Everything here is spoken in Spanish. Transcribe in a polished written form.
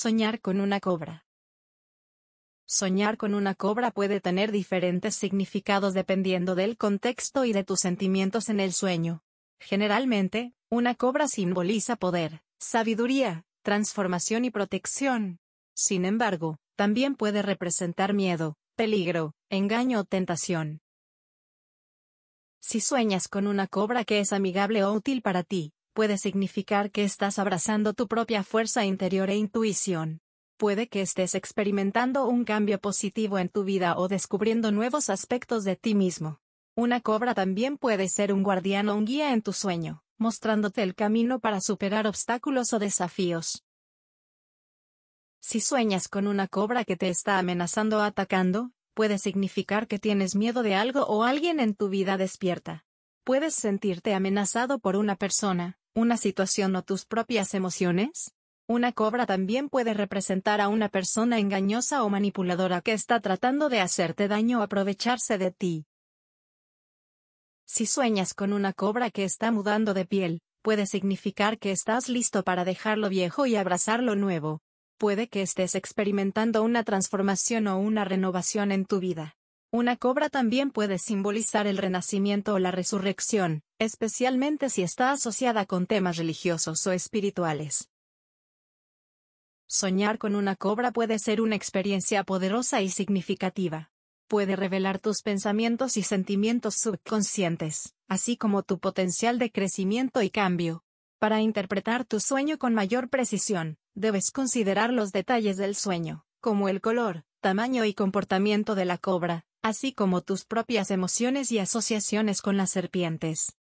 Soñar con una cobra. Soñar con una cobra puede tener diferentes significados dependiendo del contexto y de tus sentimientos en el sueño. Generalmente, una cobra simboliza poder, sabiduría, transformación y protección. Sin embargo, también puede representar miedo, peligro, engaño o tentación. Si sueñas con una cobra que es amigable o útil para ti, puede significar que estás abrazando tu propia fuerza interior e intuición. Puede que estés experimentando un cambio positivo en tu vida o descubriendo nuevos aspectos de ti mismo. Una cobra también puede ser un guardián o un guía en tu sueño, mostrándote el camino para superar obstáculos o desafíos. Si sueñas con una cobra que te está amenazando o atacando, puede significar que tienes miedo de algo o alguien en tu vida despierta. Puedes sentirte amenazado por una persona, una situación o tus propias emociones. Una cobra también puede representar a una persona engañosa o manipuladora que está tratando de hacerte daño o aprovecharse de ti. Si sueñas con una cobra que está mudando de piel, puede significar que estás listo para dejar lo viejo y abrazar lo nuevo. Puede que estés experimentando una transformación o una renovación en tu vida. Una cobra también puede simbolizar el renacimiento o la resurrección, especialmente si está asociada con temas religiosos o espirituales. Soñar con una cobra puede ser una experiencia poderosa y significativa. Puede revelar tus pensamientos y sentimientos subconscientes, así como tu potencial de crecimiento y cambio. Para interpretar tu sueño con mayor precisión, debes considerar los detalles del sueño, como el color, tamaño y comportamiento de la cobra, así como tus propias emociones y asociaciones con las serpientes.